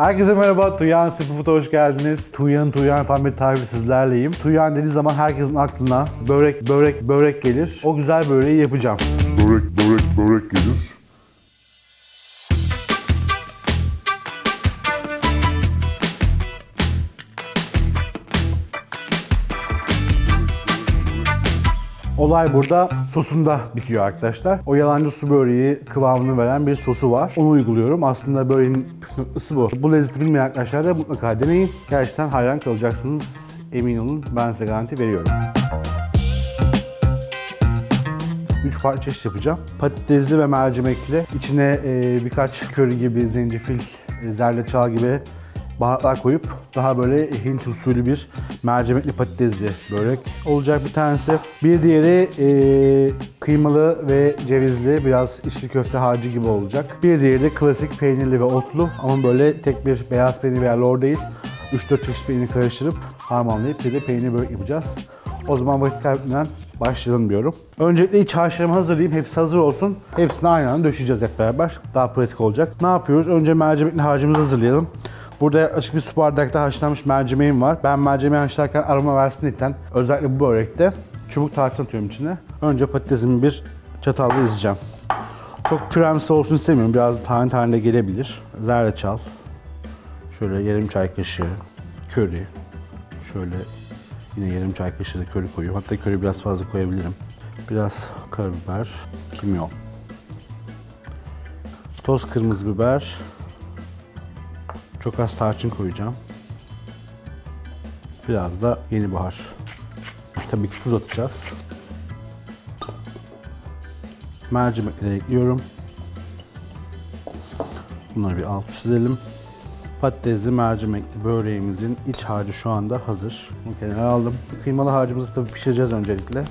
Herkese merhaba, Tuğyan Seafood'a hoş geldiniz. Tuğyan yapan bir tarifi sizlerleyim. Tuğyan dediği zaman herkesin aklına börek gelir. O güzel böreği yapacağım. Börek gelir. Olay burada sosunda bitiyor arkadaşlar. O yalancı su böreği kıvamını veren bir sosu var. Onu uyguluyorum. Aslında böreğin püf noktası bu. Bu lezzeti bilmeyen arkadaşlar da mutlaka deneyin. Gerçekten hayran kalacaksınız. Emin olun, ben size garanti veriyorum. 3 farklı çeşit yapacağım. Patatesli ve mercimekli. İçine birkaç köri gibi, zencefil, zerdeçal gibi baharatlar koyup daha böyle Hint usulü bir mercimekli patatesli börek olacak bir tanesi. Bir diğeri kıymalı ve cevizli, biraz içli köfte harcı gibi olacak. Bir diğeri de klasik peynirli ve otlu ama böyle tek bir beyaz peynir veya lor değil. 3-4 çeşit peynir karıştırıp harmanlayıp bir de peynir börek yapacağız. O zaman vakit kaybetmeden başlayalım diyorum. Öncelikle iç harçlarımı hazırlayayım. Hepsi hazır olsun. Hepsini aynı anda döşeceğiz hep beraber. Daha pratik olacak. Ne yapıyoruz? Önce mercimekli harcımızı hazırlayalım. Burada yaklaşık bir su bardakta haşlanmış mercimeğim var. Ben mercimeği haşlarken aroma versin diye özellikle bu börekte çubuk tarçın atıyorum içine. Önce patatesimi bir çatalla ezeceğim. Çok püremsi olsun istemiyorum. Biraz tane tane de gelebilir. Zerdeçal. Şöyle yarım çay kaşığı. Köri. Şöyle yine yarım çay kaşığı da köri koyuyorum. Hatta köri biraz fazla koyabilirim. Biraz karabiber. Kimyon. Toz kırmızı biber. Çok az tarçın koyacağım. Biraz da yeni bahar. Tabii ki tuz atacağız. Mercimekleri ekliyorum. Bunları bir alt üst edelim. Patatesli mercimekli böreğimizin iç harcı şu anda hazır. Bunu kenara aldım. Kıymalı harcımızı tabii pişireceğiz öncelikle.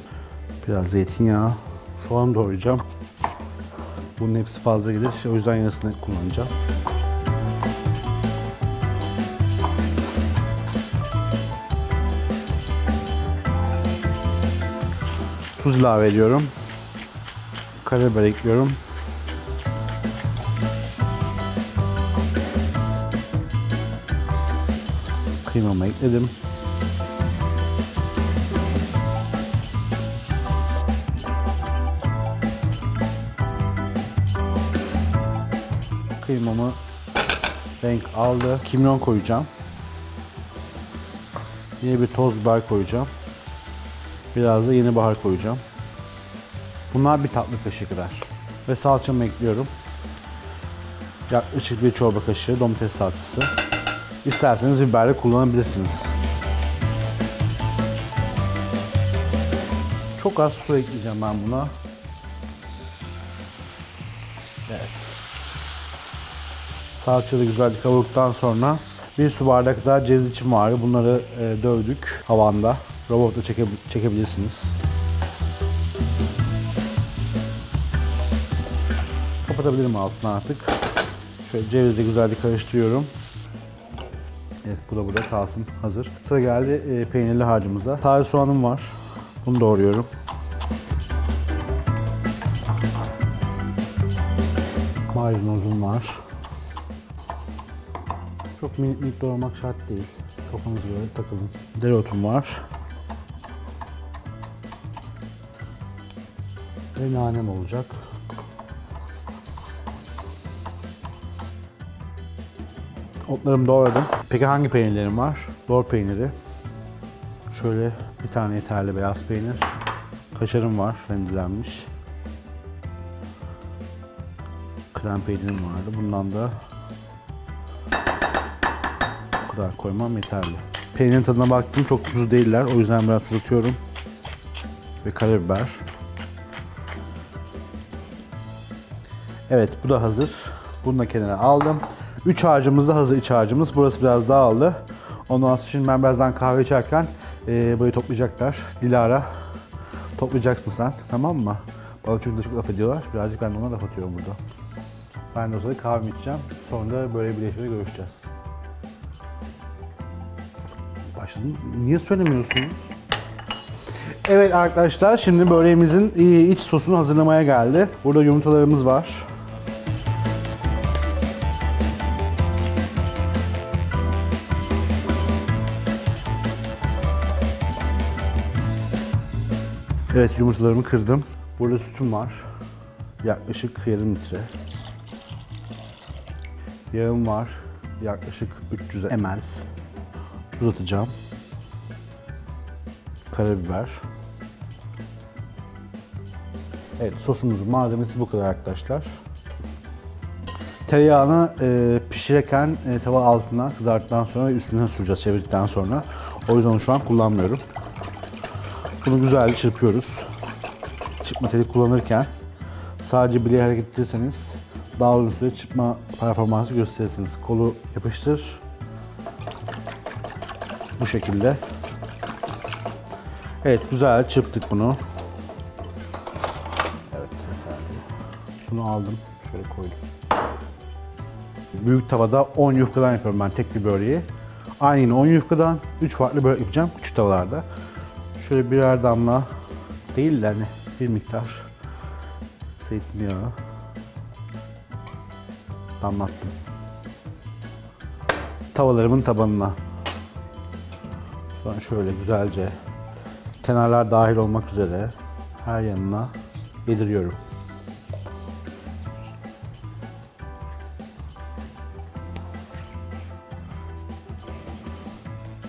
Biraz zeytinyağı, soğan doğrayacağım. Bunun hepsi fazla gelir. O yüzden yarısını kullanacağım. Tuz ilave ediyorum. Karabiber ekliyorum. Kıymamı ekledim. Kıymamı renk aldı. Kimyon koyacağım. Yine bir toz biber koyacağım. Biraz da yeni bahar koyacağım. Bunlar bir tatlı kaşığı kadar. Ve salçamı ekliyorum. Yaklaşık bir çorba kaşığı domates salçası. İsterseniz biber de kullanabilirsiniz. Çok az su ekleyeceğim ben buna. Evet. Salçayı da güzelce kavurduktan sonra bir su bardak daha ceviz için var. Bunları dövdük havanda. Robotla çekebilirsiniz. Kapatabilirim altına artık. Şöyle cevizle güzelce karıştırıyorum. Evet, bu da burada kalsın, hazır. Sıra geldi peynirli harcımıza. Taze soğanım var. Bunu doğruyorum. Maydanozum var. Çok minik doğramak şart değil. Kafanızı böyle takılın. Dereotum var. Ve nanem olacak. Otlarımı doğradım. Peki hangi peynirlerim var? Lor peyniri. Şöyle bir tane yeterli beyaz peynir. Kaşarım var, rendelenmiş. Krem peynirim vardı. Bundan da bu kadar koymam yeterli. Peynirin tadına baktım, çok tuzlu değiller. O yüzden biraz tuz atıyorum. Ve karabiber. Evet, bu da hazır. Bunu da kenara aldım. Üç harcımız da hazır, iç harcımız. Burası biraz dağıldı. Ondan sonra şimdi ben birazdan kahve içerken burayı toplayacaklar. Dilara, toplayacaksın sen, tamam mı? Bana çünkü çok laf ediyorlar. Birazcık ben de ona laf atıyorum burada. Ben de o sırada kahve içeceğim. Sonra da böyle birleşmede görüşeceğiz. Başladım. Niye söylemiyorsunuz? Evet arkadaşlar, şimdi böreğimizin iç sosunu hazırlamaya geldi. Burada yumurtalarımız var. Evet, yumurtalarımı kırdım. Burada sütüm var. Yaklaşık yarım litre. Yağım var. Yaklaşık 300 ml. Tuz atacağım. Karabiber. Evet, sosumuzun malzemesi bu kadar arkadaşlar. Tereyağını pişirirken tava altına kızarttıktan sonra üstüne süreceğiz çevirdikten sonra. O yüzden onu şu an kullanmıyorum. Bunu güzelce çırpıyoruz. Çırpma teli kullanırken sadece bileği hareket ettirirseniz daha uzun süre çırpma performansı gösterirsiniz. Kolu yapıştır. Bu şekilde. Evet, güzel çırptık bunu. Evet, bunu aldım. Şöyle koydum. Büyük tavada 10 yufkadan yapıyorum ben tek bir böreği. Aynı 10 yufkadan 3 farklı börek yapacağım küçük tavalarda. Şöyle birer damla değil de hani bir miktar zeytinyağı damlattım. Tavalarımın tabanına. Sonra şöyle güzelce kenarlar dahil olmak üzere her yanına yediriyorum.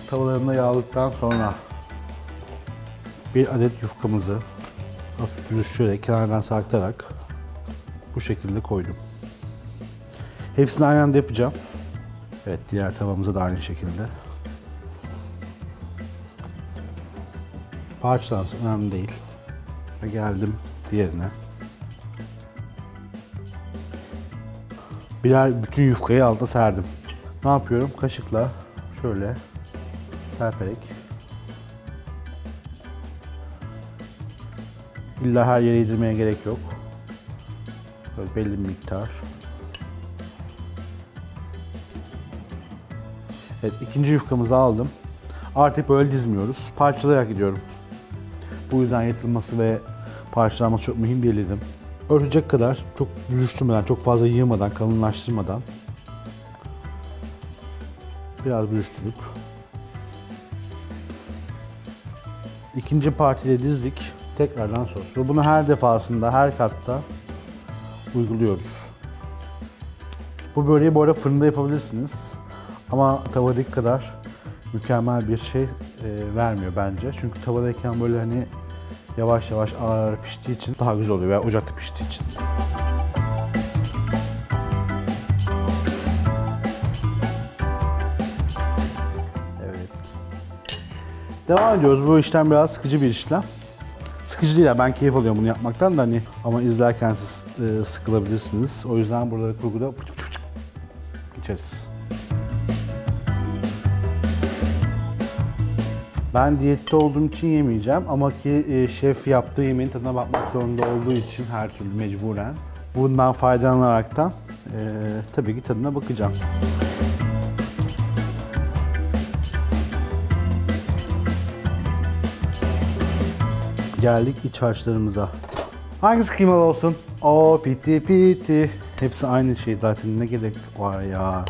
Tavalarımda yağladıktan sonra bir adet yufkamızı hafif büzüştürerek, kenardan sarkıtarak bu şekilde koydum. Hepsini aynı anda yapacağım. Evet, diğer tavamıza da aynı şekilde. Parçalansın, önemli değil. Ve geldim diğerine. Bütün yufkayı alta serdim. Ne yapıyorum? Kaşıkla şöyle serperek. İlla her yere yedirmeye gerek yok. Böyle belli bir miktar. Evet, ikinci yufkamızı aldım. Artık böyle dizmiyoruz. Parçalayarak gidiyorum. Bu yüzden yatılması ve parçalanması çok mühim bir dedim. Örtecek kadar çok büzüştürmeden, çok fazla yığmadan, kalınlaştırmadan biraz büzüştürüp ikinci partiyle dizdik. Tekrardan sos. Ve bunu her defasında, her katta uyguluyoruz. Bu böreği bu arada fırında yapabilirsiniz. Ama tavadaki kadar mükemmel bir şey vermiyor bence. Çünkü tavadayken böyle hani yavaş yavaş ağır ağır piştiği için daha güzel oluyor veya ocakta piştiği için. Evet. Devam ediyoruz. Bu işlem biraz sıkıcı bir işlem. Sıkıcı değil ya, ben keyif alıyorum bunu yapmaktan da hani, ama izlerken siz sıkılabilirsiniz. O yüzden buraları kurguda geçeriz. Ben diyette olduğum için yemeyeceğim ama ki şef yaptığı yemeğin tadına bakmak zorunda olduğu için her türlü mecburen. Bundan faydalanarak da tabii ki tadına bakacağım. Geldik iç harçlarımıza. Hangisi kıymalı olsun? O piti piti. Hepsi aynı şey zaten, ne gerek var ya.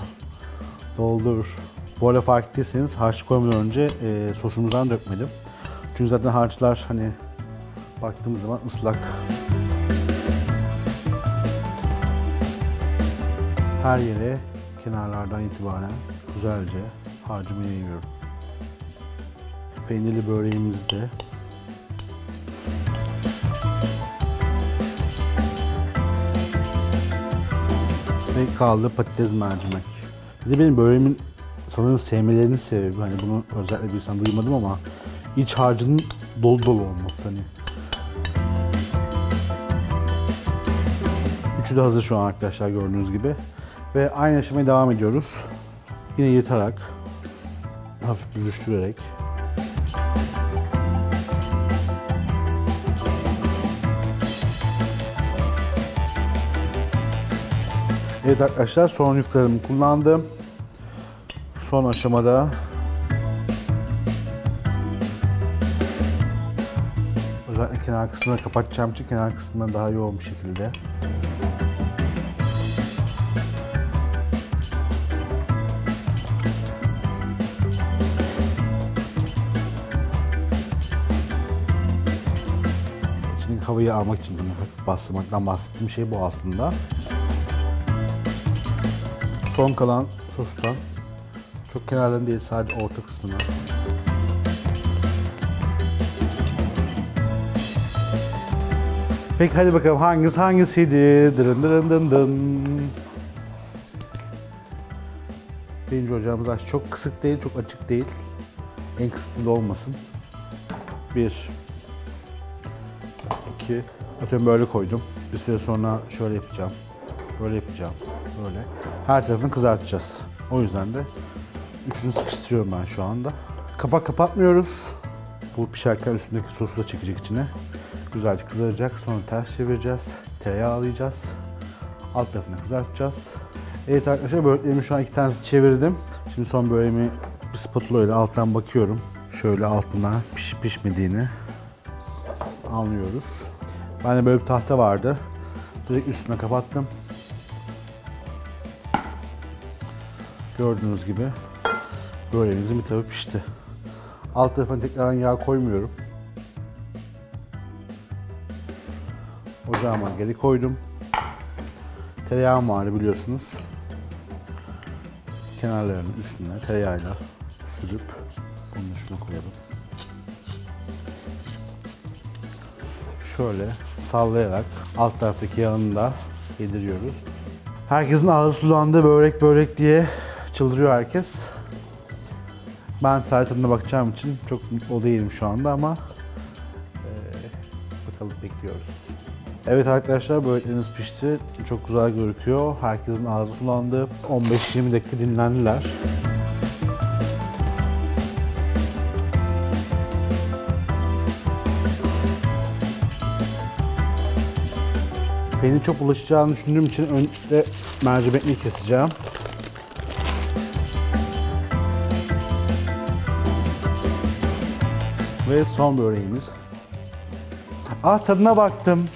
Doldur. Bu arada fark ettiyseniz harç koymadan önce sosumuzdan dökmedim. Çünkü zaten harçlar hani baktığımız zaman ıslak. Her yere kenarlardan itibaren güzelce harcımı yayıyorum. Peynirli böreğimizi de kaldı patates mercimek. Bir de benim böreğimin sanırım sevmelerinin sebebi, hani bunu özellikle bir insan duymadım ama iç harcının dolu dolu olması hani. Üçü de hazır şu an arkadaşlar, gördüğünüz gibi. Ve aynı aşamaya devam ediyoruz. Yine yırtarak, hafif büzüştürerek. Evet arkadaşlar, son yufkalarımı kullandım. Son aşamada özellikle kenar kısmını kapatacağım için kenar kısmını daha yoğun bir şekilde. havayı almak için hafif bastırmaktan bahsettiğim şey bu aslında. Son kalan sostan çok kenarlarını değil, sadece orta kısmına. Peki hadi bakalım hangisiydi? Dırın dırın dın dın. Birinci ocağımız aç. Çok kısık değil, çok açık değil. En kısıtlı da olmasın. 1, 2. Atıyorum böyle koydum. Bir süre sonra şöyle yapacağım. Böyle yapacağım. Böyle. Her tarafını kızartacağız. O yüzden de üçünü sıkıştırıyorum ben şu anda. Kapak kapatmıyoruz. Bu pişerken üstündeki sosu da çekecek içine. Güzelce kızaracak. Sonra ters çevireceğiz. Tereyağı alacağız. Alt tarafını kızartacağız. Evet arkadaşlar, böreklerimi şu an 2 tanesini çevirdim. Şimdi son böreğimi bir spatula ile alttan bakıyorum. Şöyle altına pişip pişmediğini anlıyoruz. Bende böyle bir tahta vardı. Direkt üstüne kapattım. Gördüğünüz gibi böreğimizin bir tarafı pişti. Alt tarafına tekrar yağ koymuyorum. Ocağıma geri koydum. Tereyağım var biliyorsunuz. Kenarlarının üstüne tereyağıyla sürüp bunu şuna koyalım. Şöyle sallayarak alt taraftaki yağını da yediriyoruz. Herkesin ağzı sulandı, börek börek diye çıldırıyor herkes. Ben tarifine bakacağım için çok mutlu değilim şu anda ama bakalım, bekliyoruz. Evet arkadaşlar, börekleriniz pişti. Çok güzel görünüyor. Herkesin ağzı sulandı. 15-20 dakika dinlendiler. Peynir çok bulaşacağını düşündüğüm için önce mercimekli keseceğim. Ve son böreğimiz. Ah, tadına baktım.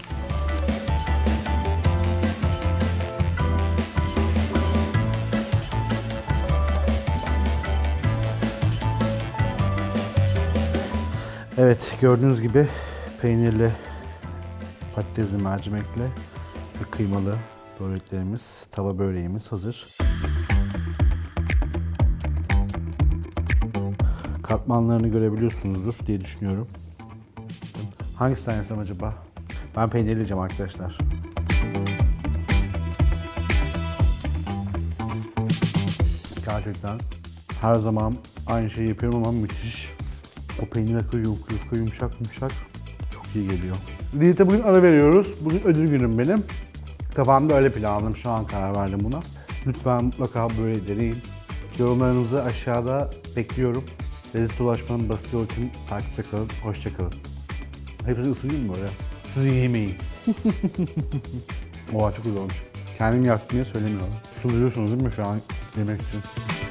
Evet, gördüğünüz gibi peynirli, patatesli, mercimekli ve kıymalı böreklerimiz, tava böreğimiz hazır. Katmanlarını görebiliyorsunuzdur diye düşünüyorum. Hangisinden yesem acaba? Ben peynirli yiyeceğim arkadaşlar. Gerçekten her zaman aynı şeyi yapıyorum ama müthiş. O peynir akıyor, yumuşak. Çok iyi geliyor. Diyete bugün ara veriyoruz. Bugün ödül günüm benim. Kafamda öyle planladım. Şu an karar verdim buna. Lütfen mutlaka böyle deneyin. Yorumlarınızı aşağıda bekliyorum. Lezzete ulaşmanın basit yolu için takipte kalın. Hoşça kalın. Hepsi ısırayım mı oraya? Siz yemeyin. Oha, çok güzel olmuş. Kendim yaptım diye söylemiyorum. Çıldırıyorsunuz değil mi şu an yemek için?